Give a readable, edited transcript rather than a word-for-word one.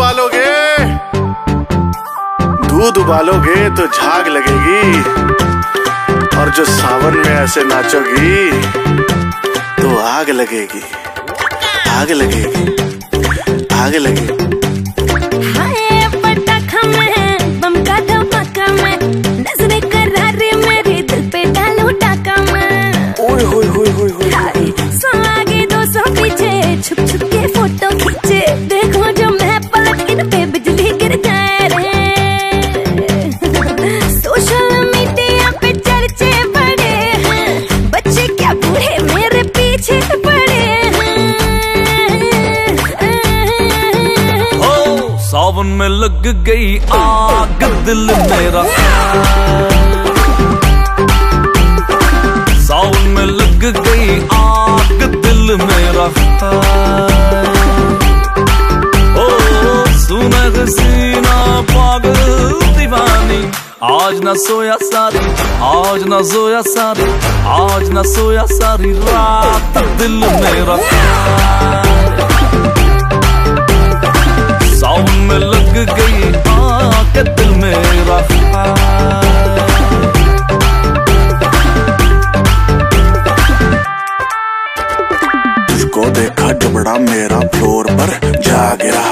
उबालोगे, दूध उबालोगे तो झाग लगेगी, और जो सावन में ऐसे नाचोगी तो आग लगेगी, आग लगेगी, आग लगेगी। सावन में लग गई आग दिल मेरा, सावन में लग गई आग दिल मेरा। ओ सुना हसीना पागल दीवानी, आज ना सोया सारी, आज ना सोया सारी, आज ना सोया सारी रात दिल मेरा। सावन में लग गई आग दिल मेरा। जिसको देखा डबड़ा मेरा फ्लोर पर जा गिरा,